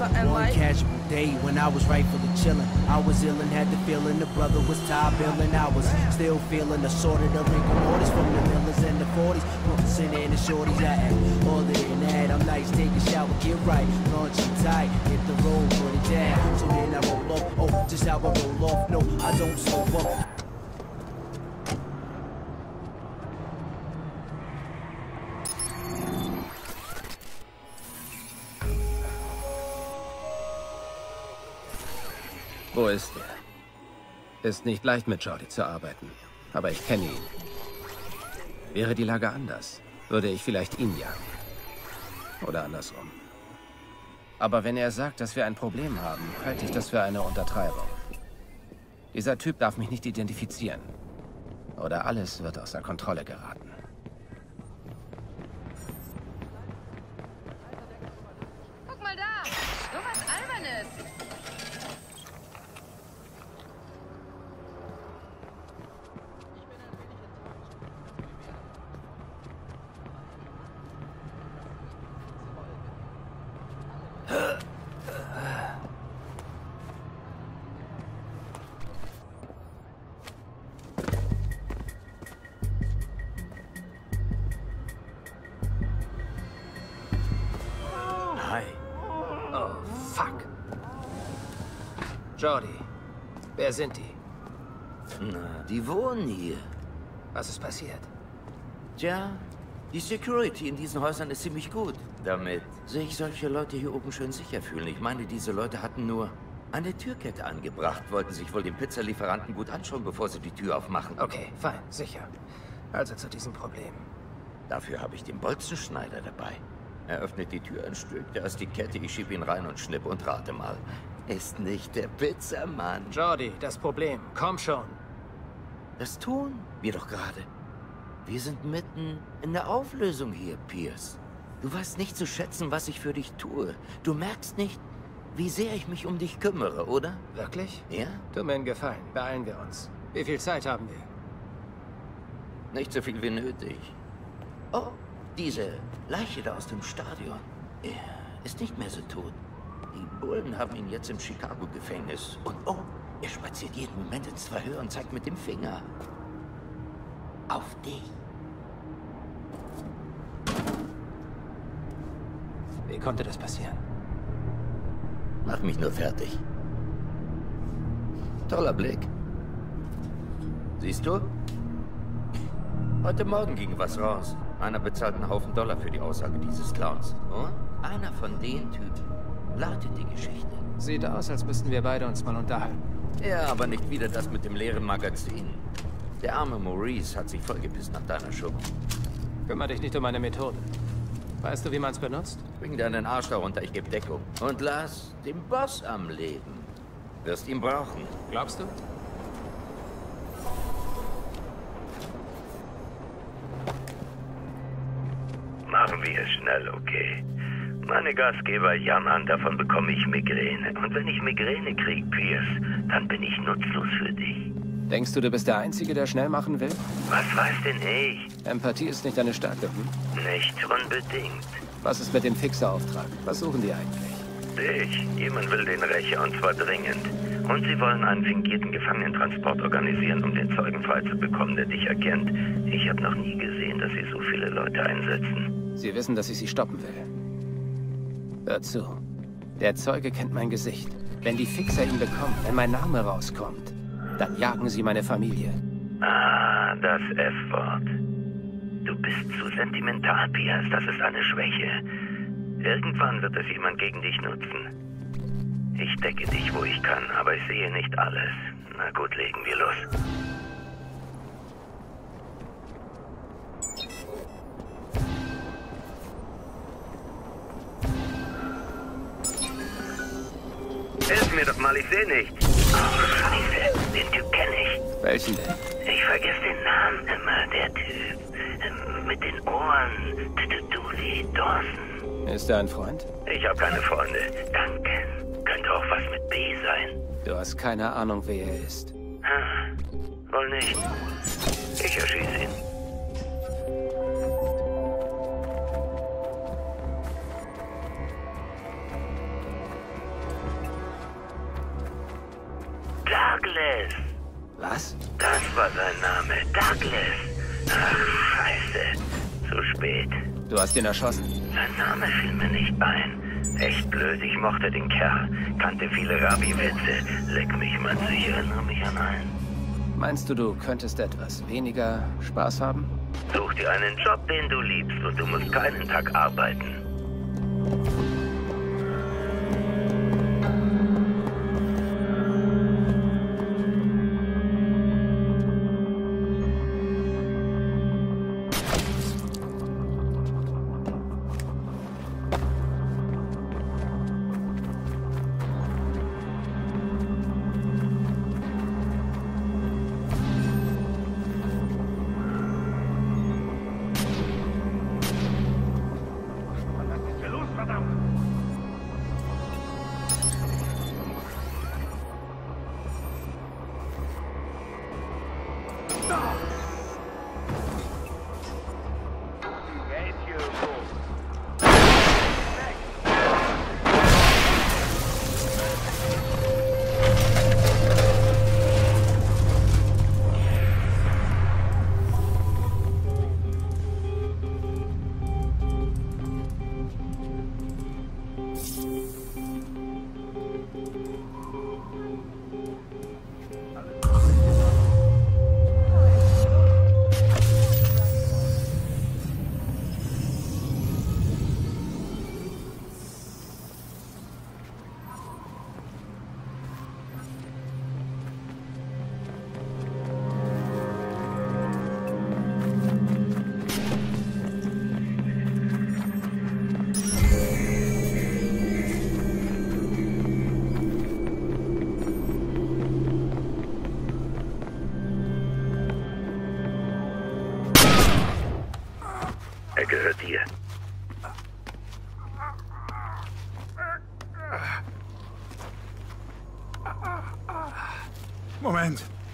something one like... One casual day when I was rightfully chillin', I was ill and had the feeling the brother was tired billin'. I was still feeling assorted of wrinkle orders from the millers and the 40s, pumpin' in the shorties. I act older than that, I'm nice, take a shower, get right, launch and tight, hit the road, put it down. So then I roll off, oh, just how I roll off, no, I don't slow up. Wo ist er? Ist nicht leicht, mit Jordi zu arbeiten, aber ich kenne ihn. Wäre die Lage anders, würde ich vielleicht ihn jagen. Oder andersrum. Aber wenn er sagt, dass wir ein Problem haben, halte ich das für eine Untertreibung. Dieser Typ darf mich nicht identifizieren. Oder alles wird außer Kontrolle geraten. Guck mal da! So was Albernes! Jordi, wer sind die? Na, die wohnen hier. Was ist passiert? Tja, die Security in diesen Häusern ist ziemlich gut. Damit sich solche Leute hier oben schön sicher fühlen. Ich meine, diese Leute hatten nur eine Türkette angebracht, wollten sich wohl den Pizzalieferanten gut anschauen, bevor sie die Tür aufmachen. Okay, fein, sicher. Also zu diesem Problem. Dafür habe ich den Bolzenschneider dabei. Er öffnet die Tür ein Stück, da ist die Kette, ich schieb ihn rein und schnipp und rate mal. Ist nicht der Pizzamann. Jordi, das Problem. Komm schon. Das tun wir doch gerade. Wir sind mitten in der Auflösung hier, Pierce. Du weißt nicht zu schätzen, was ich für dich tue. Du merkst nicht, wie sehr ich mich um dich kümmere, oder? Wirklich? Ja? Tu mir einen Gefallen. Beeilen wir uns. Wie viel Zeit haben wir? Nicht so viel wie nötig. Oh, diese Leiche da aus dem Stadion. Er ist nicht mehr so tot. Die Bullen haben ihn jetzt im Chicago-Gefängnis. Und oh, er spaziert jeden Moment ins Verhör und zeigt mit dem Finger. Auf dich. Wie konnte das passieren? Mach mich nur fertig. Toller Blick. Siehst du? Heute Morgen ging was raus. Einer bezahlt einen Haufen Dollar für die Aussage dieses Clowns. Und einer von den Typen lautet die Geschichte. Sieht aus, als müssten wir beide uns mal unterhalten. Ja, aber nicht wieder das mit dem leeren Magazin. Der arme Maurice hat sich vollgebissen nach deiner Schuhe. Kümmere dich nicht um meine Methode. Weißt du, wie man es benutzt? Bring deinen Arsch da runter, ich gebe Deckung. Und lass den Boss am Leben. Wirst ihn brauchen. Glaubst du? Machen wir es schnell, okay? Meine Gastgeber jammern, davon bekomme ich Migräne. Und wenn ich Migräne kriege, Pierce, dann bin ich nutzlos für dich. Denkst du, du bist der Einzige, der schnell machen will? Was weiß denn ich? Empathie ist nicht deine starke, hm? Nicht unbedingt. Was ist mit dem Fixerauftrag? Was suchen die eigentlich? Dich. Jemand will den Rächer, und zwar dringend. Und sie wollen einen fingierten Gefangenentransport organisieren, um den Zeugen freizubekommen, der dich erkennt. Ich habe noch nie gesehen, dass sie so viele Leute einsetzen. Sie wissen, dass ich sie stoppen will. Hör zu. Der Zeuge kennt mein Gesicht. Wenn die Fixer ihn bekommen, wenn mein Name rauskommt, dann jagen sie meine Familie. Ah, das F-Wort. Du bist zu sentimental, Pierce. Das ist eine Schwäche. Irgendwann wird es jemand gegen dich nutzen. Ich decke dich, wo ich kann, aber ich sehe nicht alles. Na gut, legen wir los. Hilf mir doch mal, ich sehe nichts. Oh, Scheiße, den Typ kenne ich. Welchen denn? Ich vergesse den Namen immer, der Typ. Mit den Ohren. Tutuli Dawson. Ist er ein Freund? Ich habe keine Freunde. Danke. Könnte auch was mit B sein. Du hast keine Ahnung, wer er ist. Hm, wohl nicht. Ich erschieße ihn. Douglas. Was? Das war sein Name, Douglas. Ach, scheiße. Zu spät. Du hast ihn erschossen. Sein Name fiel mir nicht ein. Echt blöd, ich mochte den Kerl. Kannte viele Herbie-Witze. Leck mich, Mann, ich erinnere mich an einen. Meinst du, du könntest etwas weniger Spaß haben? Such dir einen Job, den du liebst, und du musst keinen Tag arbeiten.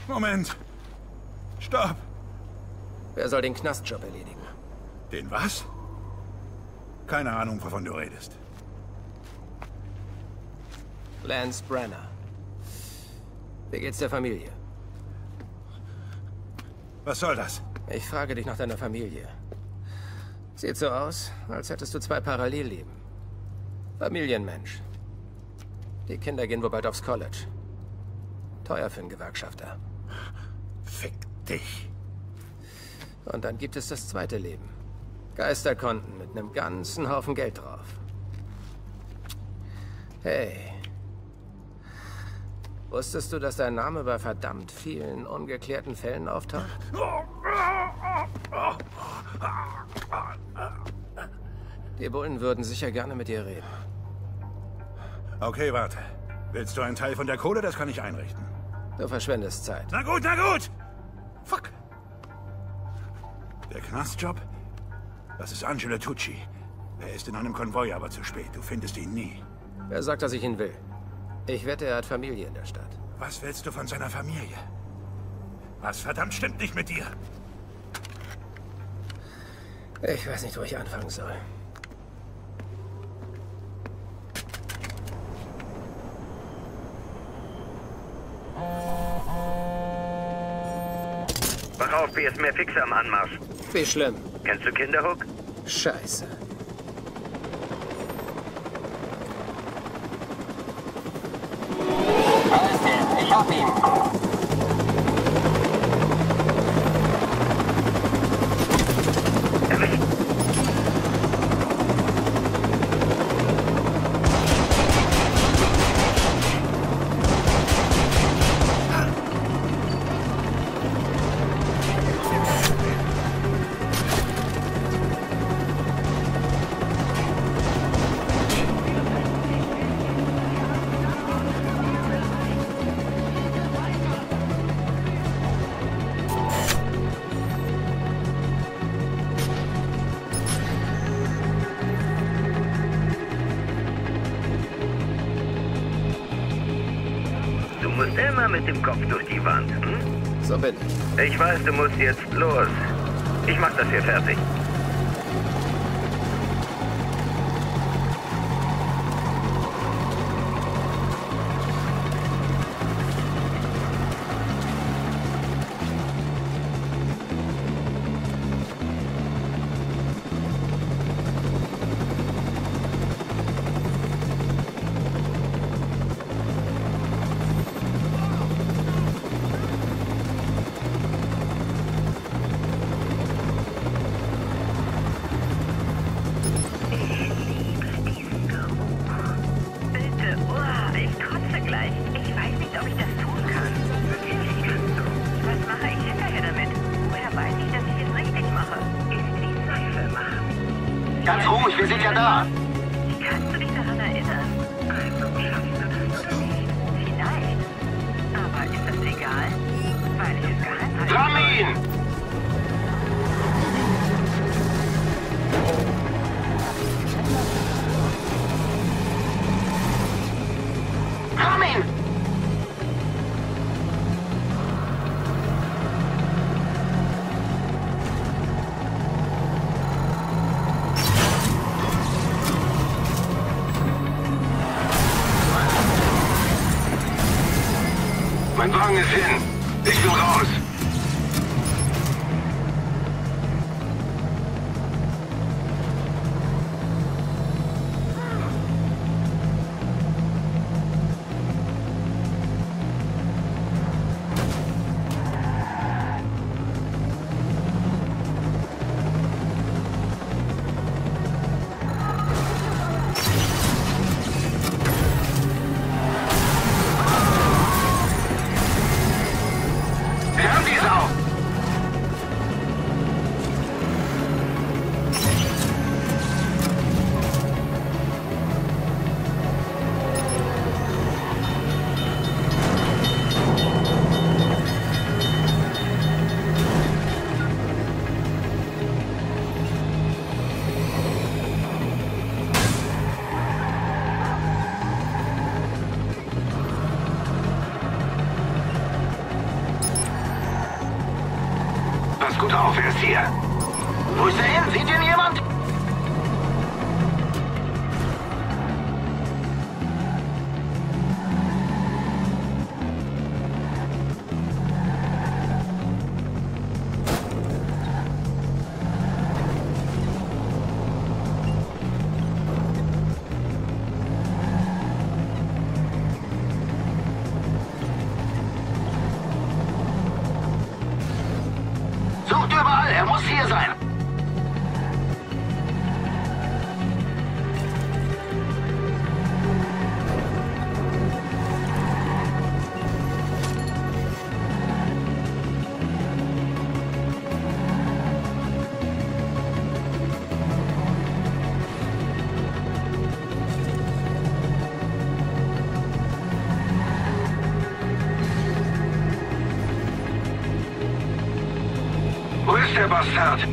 Moment! Stopp! Wer soll den Knastjob erledigen? Den was? Keine Ahnung, wovon du redest. Lance Brenner. Wie geht's der Familie? Was soll das? Ich frage dich nach deiner Familie. Sieht so aus, als hättest du zwei Parallelleben. Familienmensch. Die Kinder gehen wohl bald aufs College. Teuer für einen Gewerkschafter. Fick dich. Und dann gibt es das zweite Leben. Geisterkonten mit einem ganzen Haufen Geld drauf. Hey. Wusstest du, dass dein Name bei verdammt vielen ungeklärten Fällen auftaucht? Die Bullen würden sicher gerne mit dir reden. Okay, warte. Willst du einen Teil von der Kohle? Das kann ich einrichten. Du verschwendest Zeit. Na gut, na gut! Fuck! Der Knastjob? Das ist Angelo Tucci. Er ist in einem Konvoi, aber zu spät. Du findest ihn nie. Wer sagt, dass ich ihn will? Ich wette, er hat Familie in der Stadt. Was willst du von seiner Familie? Was verdammt stimmt nicht mit dir? Ich weiß nicht, wo ich anfangen soll. Wach auf, Pierce, mehr Fixer am Anmarsch. Wie schlimm. Kennst du Kinderhook? Scheiße. Alles klar, ich hab ihn. So bin ich. Ich weiß, du musst jetzt los. Ich mach das hier fertig. nicht, wir sind ja da. Kannst du dich daran erinnern? Also schaffst du das oder nicht? Vielleicht. Aber ist das egal? Weil ich es geheim halte. Flamm ihn! Gut auf, er ist hier. Wo ist er hin? Sieht ihn jemand? Der Bastard!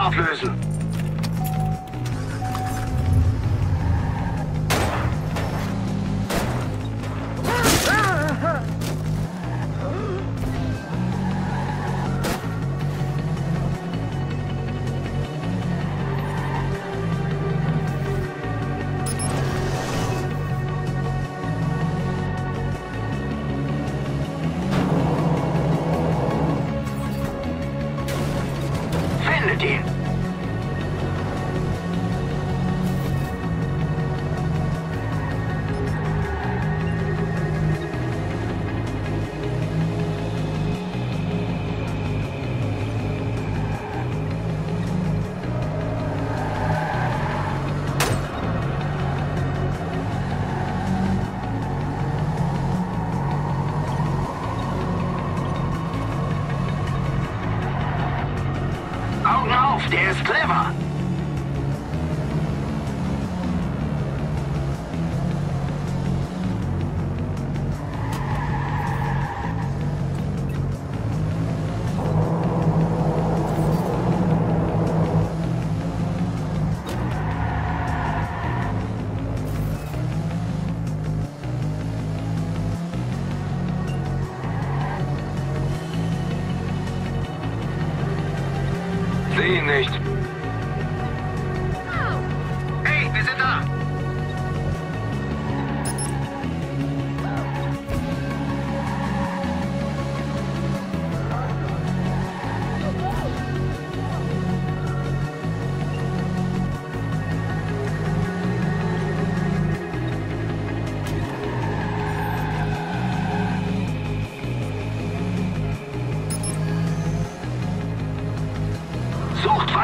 Auflösen. Der ist clever.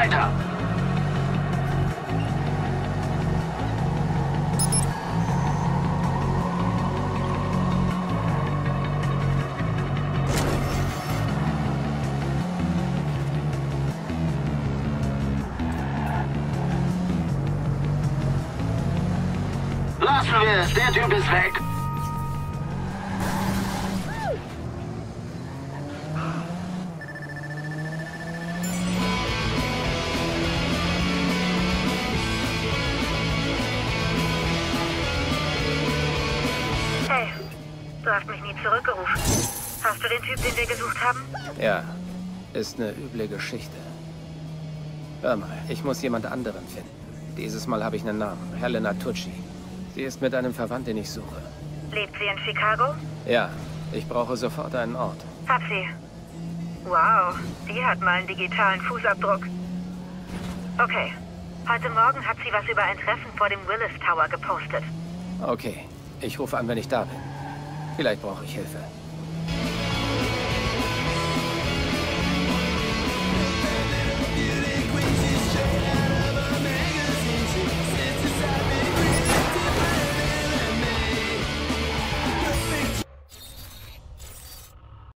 weiter. Lassen wir es, der Typ ist weg. Zurückgerufen. Hast du den Typ, den wir gesucht haben? Ja, ist eine üble Geschichte. Hör mal, ich muss jemand anderen finden. Dieses Mal habe ich einen Namen, Helena Tucci. Sie ist mit einem Verwandten, den ich suche. Lebt sie in Chicago? Ja, ich brauche sofort einen Ort. Hab sie. Wow, die hat mal einen digitalen Fußabdruck. Okay, heute Morgen hat sie was über ein Treffen vor dem Willis Tower gepostet. Okay, ich rufe an, wenn ich da bin. Vielleicht brauche ich Hilfe.